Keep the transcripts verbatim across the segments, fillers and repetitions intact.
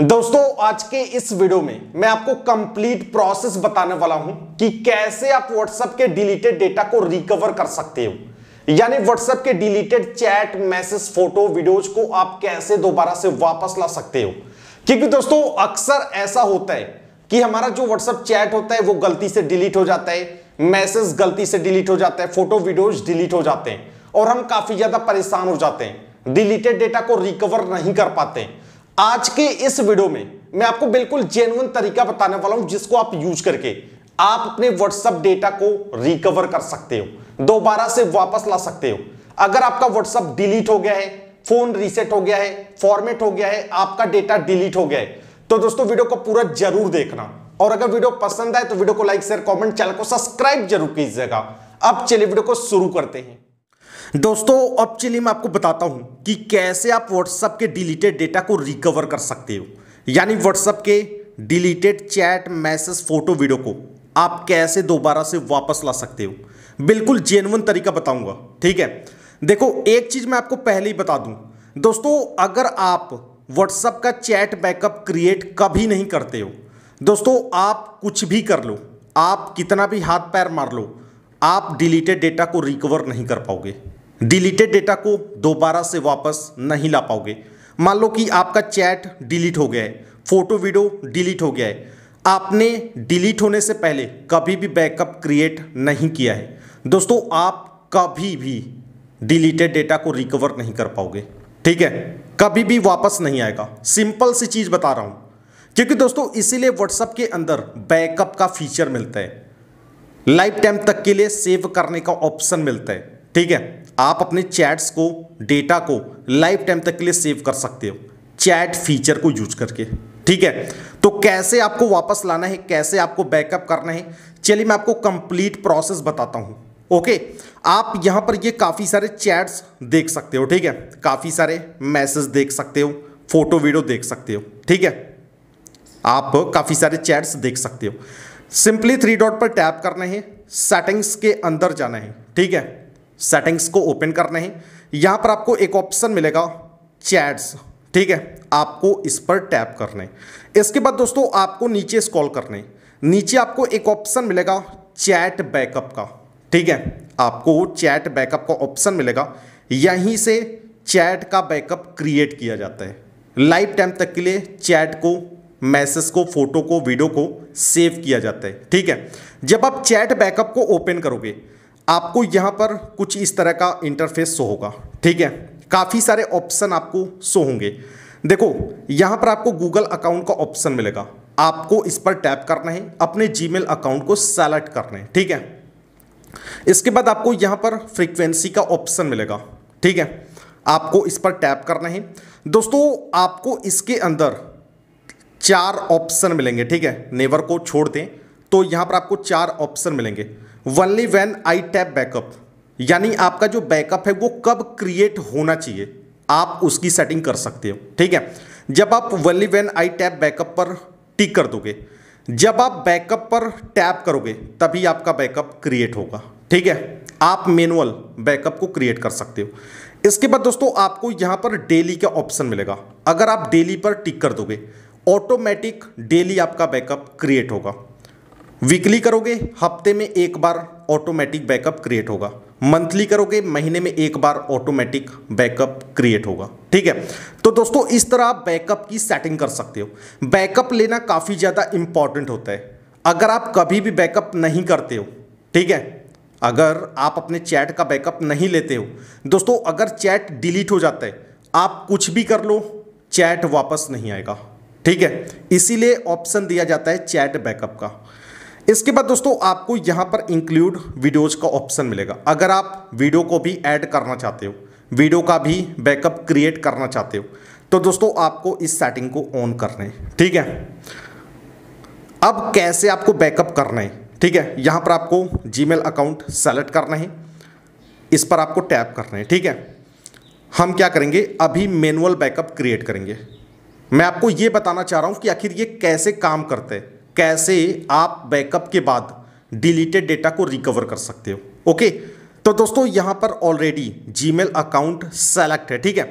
दोस्तों आज के इस वीडियो में मैं आपको कंप्लीट प्रोसेस बताने वाला हूं कि कैसे आप WhatsApp के डिलीटेड डेटा को रिकवर कर सकते हो, यानी WhatsApp के deleted chat, message, photo, videos को आप कैसे दोबारा से वापस ला सकते हो। क्योंकि दोस्तों अक्सर ऐसा होता है कि हमारा जो WhatsApp चैट होता है वो गलती से डिलीट हो जाता है, मैसेज गलती से डिलीट हो जाता है, फोटो वीडियोज डिलीट हो जाते हैं और हम काफी ज्यादा परेशान हो जाते हैं, डिलीटेड डेटा को रिकवर नहीं कर पाते हैं। आज के इस वीडियो में मैं आपको बिल्कुल जेन्युइन तरीका बताने वाला हूं जिसको आप यूज करके आप अपने WhatsApp डेटा को रिकवर कर सकते हो, दोबारा से वापस ला सकते हो। अगर आपका WhatsApp डिलीट हो गया है, फोन रीसेट हो गया है, फॉर्मेट हो गया है, आपका डेटा डिलीट हो गया है, तो दोस्तों वीडियो को पूरा जरूर देखना और अगर वीडियो पसंद आए तो वीडियो को लाइक, शेयर, कॉमेंट, चैनल को सब्सक्राइब जरूर कीजिएगा। अब चलिए वीडियो को शुरू करते हैं। दोस्तों अब चलिए मैं आपको बताता हूं कि कैसे आप WhatsApp के डिलीटेड डेटा को रिकवर कर सकते हो, यानी WhatsApp के deleted chat, message, photo, video को आप कैसे दोबारा से वापस ला सकते हो। बिल्कुल जेन्युइन तरीका बताऊंगा, ठीक है। देखो एक चीज़ मैं आपको पहले ही बता दूं दोस्तों, अगर आप WhatsApp का चैट बैकअप क्रिएट कभी नहीं करते हो दोस्तों, आप कुछ भी कर लो, आप कितना भी हाथ पैर मार लो, आप डिलीटेड डेटा को रिकवर नहीं कर पाओगे, डिलीटेड डेटा को दोबारा से वापस नहीं ला पाओगे। मान लो कि आपका चैट डिलीट हो गया है, फोटो वीडियो डिलीट हो गया है, आपने डिलीट होने से पहले कभी भी बैकअप क्रिएट नहीं किया है दोस्तों, आप कभी भी डिलीटेड डेटा को रिकवर नहीं कर पाओगे, ठीक है, कभी भी वापस नहीं आएगा। सिंपल सी चीज़ बता रहा हूँ, क्योंकि दोस्तों इसीलिए WhatsApp के अंदर बैकअप का फीचर मिलता है, लाइफ टाइम तक के लिए सेव करने का ऑप्शन मिलता है, ठीक है। आप अपने चैट्स को, डेटा को लाइफ टाइम तक के लिए सेव कर सकते हो चैट फीचर को यूज करके, ठीक है। तो कैसे आपको वापस लाना है, कैसे आपको बैकअप करना है, चलिए मैं आपको कंप्लीट प्रोसेस बताता हूँ, ओके। आप यहाँ पर ये काफ़ी सारे चैट्स देख सकते हो, ठीक है, काफ़ी सारे मैसेज देख सकते हो, फोटो वीडियो देख सकते हो, ठीक है, आप काफ़ी सारे चैट्स देख सकते हो। सिंपली थ्री डॉट पर टैप करना है, सेटिंग्स के अंदर जाना है, ठीक है, सेटिंग्स को ओपन करना है। यहाँ पर आपको एक ऑप्शन मिलेगा चैट्स, ठीक है, आपको इस पर टैप करना है। इसके बाद दोस्तों आपको नीचे स्क्रॉल करना है, नीचे आपको एक ऑप्शन मिलेगा चैट बैकअप का, ठीक है, आपको चैट बैकअप का ऑप्शन मिलेगा, यहीं से चैट का बैकअप क्रिएट किया जाता है। लाइफ टाइम तक के लिए चैट को, मैसेज को, फोटो को, वीडियो को सेव किया जाता है, ठीक है। जब आप चैट बैकअप को ओपन करोगे आपको यहाँ पर कुछ इस तरह का इंटरफेस शो होगा, ठीक है, काफ़ी सारे ऑप्शन आपको शो होंगे। देखो यहाँ पर आपको गूगल अकाउंट का ऑप्शन मिलेगा, आपको इस पर टैप करना है, अपने जीमेल अकाउंट को सेलेक्ट करना है, ठीक है। इसके बाद आपको यहाँ पर फ्रीक्वेंसी का ऑप्शन मिलेगा, ठीक है, आपको इस पर टैप करना है। दोस्तों आपको इसके अंदर चार ऑप्शन मिलेंगे, ठीक है, नेवर को छोड़ दें तो यहाँ पर आपको चार ऑप्शन मिलेंगे। Only when I tap backup, यानी आपका जो बैकअप है वो कब क्रिएट होना चाहिए आप उसकी सेटिंग कर सकते हो, ठीक है। जब आप only when I tap backup पर टिक कर दोगे, जब आप बैकअप पर टैप करोगे तभी आपका बैकअप क्रिएट होगा, ठीक है, आप मैनुअल बैकअप को क्रिएट कर सकते हो। इसके बाद दोस्तों आपको यहाँ पर डेली का ऑप्शन मिलेगा, अगर आप डेली पर टिक कर दोगे ऑटोमेटिक डेली आपका बैकअप क्रिएट होगा, वीकली करोगे हफ्ते में एक बार ऑटोमेटिक बैकअप क्रिएट होगा, मंथली करोगे महीने में एक बार ऑटोमेटिक बैकअप क्रिएट होगा, ठीक है। तो दोस्तों इस तरह आप बैकअप की सेटिंग कर सकते हो। बैकअप लेना काफ़ी ज़्यादा इम्पॉर्टेंट होता है, अगर आप कभी भी बैकअप नहीं करते हो, ठीक है, अगर आप अपने चैट का बैकअप नहीं लेते हो दोस्तों, अगर चैट डिलीट हो जाता है आप कुछ भी कर लो चैट वापस नहीं आएगा, ठीक है, इसीलिए ऑप्शन दिया जाता है चैट बैकअप का। इसके बाद दोस्तों आपको यहाँ पर इंक्लूड वीडियोज़ का ऑप्शन मिलेगा, अगर आप वीडियो को भी ऐड करना चाहते हो, वीडियो का भी बैकअप क्रिएट करना चाहते हो तो दोस्तों आपको इस सेटिंग को ऑन करना है, ठीक है। अब कैसे आपको बैकअप करना है, ठीक है, यहाँ पर आपको जीमेल अकाउंट सेलेक्ट करना है, इस पर आपको टैप करना है, ठीक है। हम क्या करेंगे, अभी मैनुअल बैकअप क्रिएट करेंगे। मैं आपको ये बताना चाह रहा हूँ कि आखिर ये कैसे काम करते हैं, कैसे आप बैकअप के बाद डिलीटेड डेटा को रिकवर कर सकते हो, ओके। तो दोस्तों यहाँ पर ऑलरेडी जीमेल अकाउंट सेलेक्ट है, ठीक है,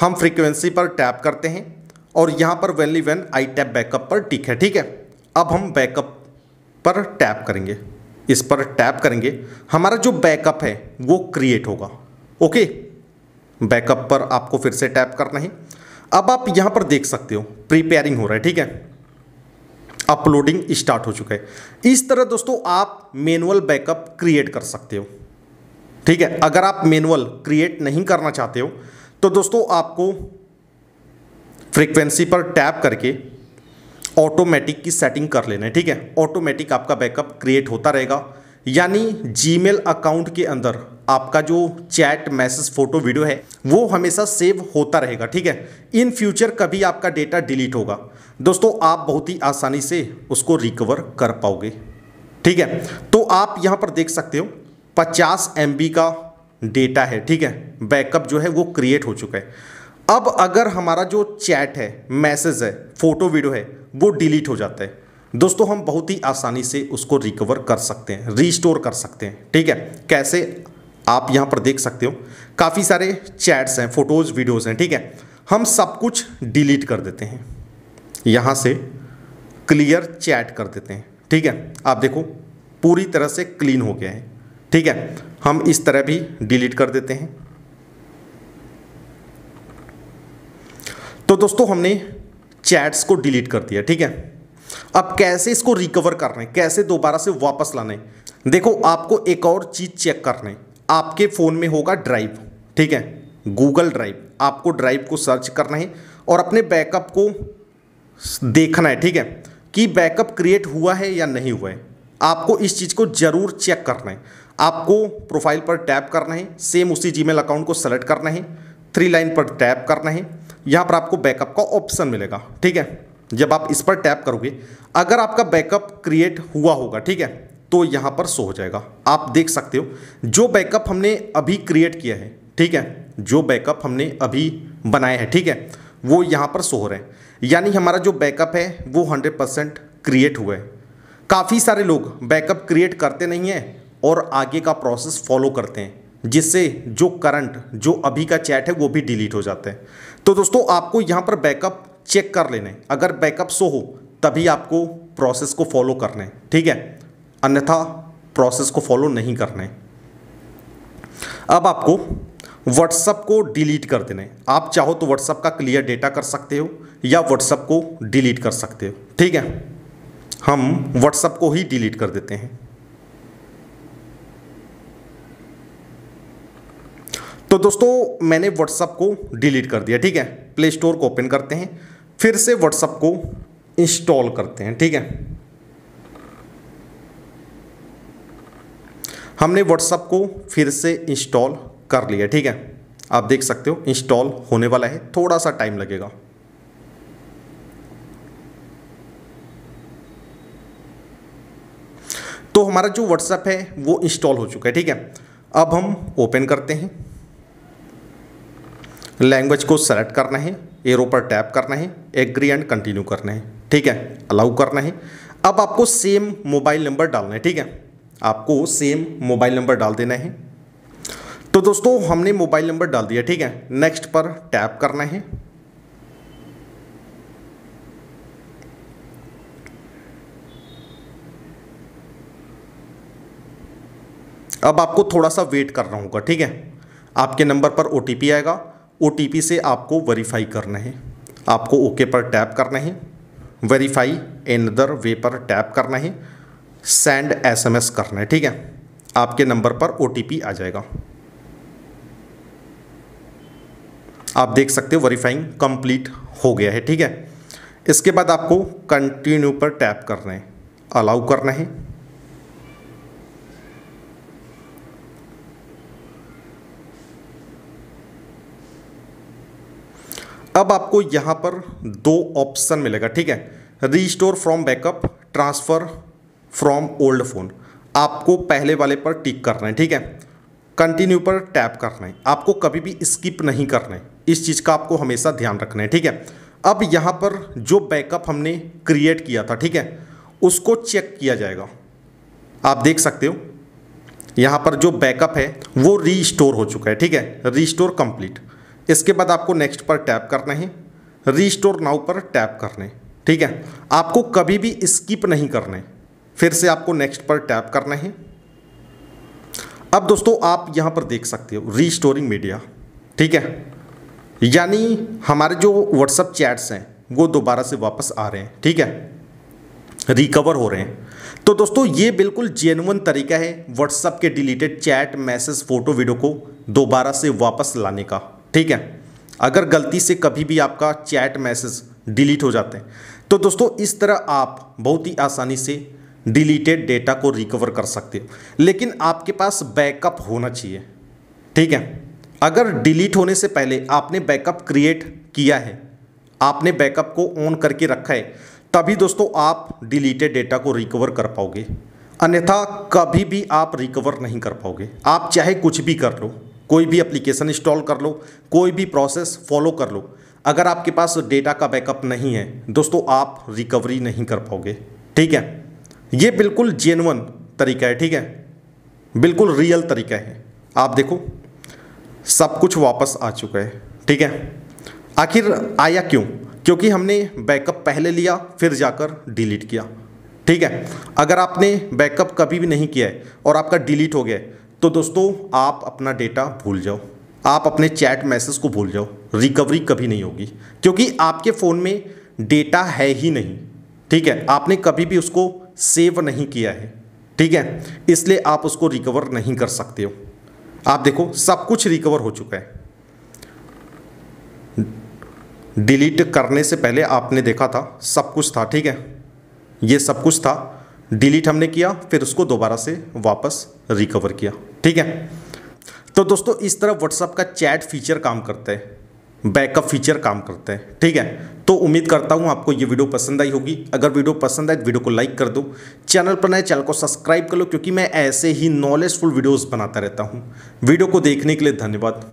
हम फ्रीक्वेंसी पर टैप करते हैं और यहाँ पर only when I tap backup पर टिक है। ठीक है, अब हम बैकअप पर टैप करेंगे, इस पर टैप करेंगे, हमारा जो बैकअप है वो क्रिएट होगा। ओके, बैकअप पर आपको फिर से टैप करना है। अब आप यहाँ पर देख सकते हो प्रिपेयरिंग हो रहा है। ठीक है, अपलोडिंग स्टार्ट हो चुका है। इस तरह दोस्तों आप मैनुअल बैकअप क्रिएट कर सकते हो। ठीक है, अगर आप मैनुअल क्रिएट नहीं करना चाहते हो तो दोस्तों आपको फ्रीक्वेंसी पर टैप करके ऑटोमेटिक की सेटिंग कर लेना है। ठीक है, ऑटोमेटिक आपका बैकअप क्रिएट होता रहेगा, यानी जीमेल अकाउंट के अंदर आपका जो चैट मैसेज फोटो वीडियो है वो हमेशा सेव होता रहेगा। ठीक है, इन फ्यूचर कभी आपका डेटा डिलीट होगा दोस्तों आप बहुत ही आसानी से उसको रिकवर कर पाओगे। ठीक है, तो आप यहाँ पर देख सकते हो पचास एम बी का डेटा है। ठीक है, बैकअप जो है वो क्रिएट हो चुका है। अब अगर हमारा जो चैट है, मैसेज है, फोटो वीडियो है वो डिलीट हो जाता है दोस्तों हम बहुत ही आसानी से उसको रिकवर कर सकते हैं, रिस्टोर कर सकते हैं। ठीक है, कैसे आप यहाँ पर देख सकते हो काफ़ी सारे चैट्स हैं, फोटोज़ वीडियोज़ हैं। ठीक है, हम सब कुछ डिलीट कर देते हैं, यहाँ से क्लियर चैट कर देते हैं। ठीक है, आप देखो पूरी तरह से क्लीन हो गया है। ठीक है, हम इस तरह भी डिलीट कर देते हैं। तो दोस्तों हमने चैट्स को डिलीट कर दिया। ठीक है, अब कैसे इसको रिकवर करना है, कैसे दोबारा से वापस लाना है, देखो आपको एक और चीज़ चेक करना है। आपके फ़ोन में होगा ड्राइव, ठीक है, गूगल ड्राइव। आपको ड्राइव को सर्च करना है और अपने बैकअप को देखना है। ठीक है, कि बैकअप क्रिएट हुआ है या नहीं हुआ है, आपको इस चीज़ को ज़रूर चेक करना है। आपको प्रोफाइल पर टैप करना है, सेम उसी जीमेल अकाउंट को सेलेक्ट करना है, थ्री लाइन पर टैप करना है, यहाँ पर आपको बैकअप का ऑप्शन मिलेगा। ठीक है, जब आप इस पर टैप करोगे अगर आपका बैकअप क्रिएट हुआ होगा, ठीक है, तो यहाँ पर शो हो जाएगा। आप देख सकते हो जो बैकअप हमने अभी क्रिएट किया है, ठीक है, जो बैकअप हमने अभी बनाया है, ठीक है, वो यहाँ पर शो हो रहे हैं, यानी हमारा जो बैकअप है वो हंड्रेड परसेंट क्रिएट हुआ है। काफ़ी सारे लोग बैकअप क्रिएट करते नहीं हैं और आगे का प्रोसेस फॉलो करते हैं, जिससे जो करंट जो अभी का चैट है वो भी डिलीट हो जाता है। तो दोस्तों आपको यहाँ पर बैकअप चेक कर लेना है, अगर बैकअप शो हो तभी आपको प्रोसेस को फॉलो करना है। ठीक है, अन्यथा प्रोसेस को फॉलो नहीं करना है। अब आपको व्हाट्सएप को डिलीट कर देना है। आप चाहो तो व्हाट्सएप का क्लियर डेटा कर सकते हो या व्हाट्सएप को डिलीट कर सकते हो। ठीक है, हम व्हाट्सएप को ही डिलीट कर देते हैं। तो दोस्तों मैंने व्हाट्सएप को डिलीट कर दिया। ठीक है, प्ले स्टोर को ओपन करते हैं, फिर से व्हाट्सएप को इंस्टॉल करते हैं। ठीक है, हमने व्हाट्सएप को फिर से इंस्टॉल कर लिया। ठीक है, आप देख सकते हो इंस्टॉल होने वाला है, थोड़ा सा टाइम लगेगा। तो हमारा जो व्हाट्सएप है वो इंस्टॉल हो चुका है। ठीक है, अब हम ओपन करते हैं, लैंग्वेज को सेलेक्ट करना है, एरो पर टैप करना है, एग्री एंड कंटिन्यू करना है। ठीक है, अलाउ करना है। अब आपको सेम मोबाइल नंबर डालना है। ठीक है, आपको सेम मोबाइल नंबर डाल देना है। तो दोस्तों हमने मोबाइल नंबर डाल दिया। ठीक है, नेक्स्ट पर टैप करना है। अब आपको थोड़ा सा वेट करना होगा। ठीक है, आपके नंबर पर ओ टी पी आएगा, ओ टी पी से आपको वेरीफाई करना है। आपको ओके पर टैप करना है, वेरीफाई एनदर वे पर टैप करना है, सेंड एस एम एस करना है। ठीक है, आपके नंबर पर ओ टी पी आ जाएगा। आप देख सकते हो वेरीफाइंग कंप्लीट हो गया है। ठीक है, इसके बाद आपको कंटिन्यू पर टैप करना है, अलाउ करना है। अब आपको यहाँ पर दो ऑप्शन मिलेगा। ठीक है, restore from backup, transfer from old phone. आपको पहले वाले पर टिक करना है। ठीक है, कंटिन्यू पर टैप करना है। आपको कभी भी स्किप नहीं करना है, इस चीज़ का आपको हमेशा ध्यान रखना है। ठीक है, अब यहाँ पर जो बैकअप हमने क्रिएट किया था, ठीक है, उसको चेक किया जाएगा। आप देख सकते हो यहाँ पर जो बैकअप है वो रीस्टोर हो चुका है। ठीक है, रीस्टोर कंप्लीट। इसके बाद आपको नेक्स्ट पर टैप करना है, रीस्टोर नाउ पर टैप करने। ठीक है, आपको कभी भी स्किप नहीं करने, फिर से आपको नेक्स्ट पर टैप करना है। अब दोस्तों आप यहाँ पर देख सकते हो रीस्टोरिंग मीडिया। ठीक है, यानी हमारे जो व्हाट्सएप चैट्स हैं वो दोबारा से वापस आ रहे हैं। ठीक है, रिकवर हो रहे हैं। तो दोस्तों ये बिल्कुल जेन्युइन तरीका है व्हाट्सएप के deleted chat, message, photo, video को दोबारा से वापस लाने का। ठीक है, अगर गलती से कभी भी आपका चैट मैसेज डिलीट हो जाते हैं तो दोस्तों इस तरह आप बहुत ही आसानी से डिलीटेड डेटा को रिकवर कर सकते हो, लेकिन आपके पास बैकअप होना चाहिए। ठीक है, अगर डिलीट होने से पहले आपने बैकअप क्रिएट किया है, आपने बैकअप को ऑन करके रखा है, तभी दोस्तों आप डिलीटेड डेटा को रिकवर कर पाओगे, अन्यथा कभी भी आप रिकवर नहीं कर पाओगे। आप चाहे कुछ भी कर लो, कोई भी एप्लीकेशन इंस्टॉल कर लो, कोई भी प्रोसेस फॉलो कर लो, अगर आपके पास डेटा का बैकअप नहीं है दोस्तों आप रिकवरी नहीं कर पाओगे। ठीक है, ये बिल्कुल जेन्युइन तरीका है। ठीक है, बिल्कुल रियल तरीका है। आप देखो सब कुछ वापस आ चुका है। ठीक है, आखिर आया क्यों? क्योंकि हमने बैकअप पहले लिया फिर जाकर डिलीट किया। ठीक है, अगर आपने बैकअप कभी भी नहीं किया है और आपका डिलीट हो गया तो दोस्तों आप अपना डेटा भूल जाओ, आप अपने चैट मैसेज को भूल जाओ, रिकवरी कभी नहीं होगी, क्योंकि आपके फ़ोन में डेटा है ही नहीं। ठीक है, आपने कभी भी उसको सेव नहीं किया है। ठीक है, इसलिए आप उसको रिकवर नहीं कर सकते हो। आप देखो सब कुछ रिकवर हो चुका है। डिलीट करने से पहले आपने देखा था सब कुछ था। ठीक है, ये सब कुछ था, डिलीट हमने किया फिर उसको दोबारा से वापस रिकवर किया। ठीक है, तो दोस्तों इस तरह व्हाट्सएप का चैट फीचर काम करता है, बैकअप फीचर काम करता है। ठीक है, तो उम्मीद करता हूँ आपको ये वीडियो पसंद आई होगी। अगर वीडियो पसंद आए तो वीडियो को लाइक कर दो, चैनल पर नए चैनल को सब्सक्राइब कर लो, क्योंकि मैं ऐसे ही नॉलेजफुल वीडियोज़ बनाता रहता हूँ। वीडियो को देखने के लिए धन्यवाद।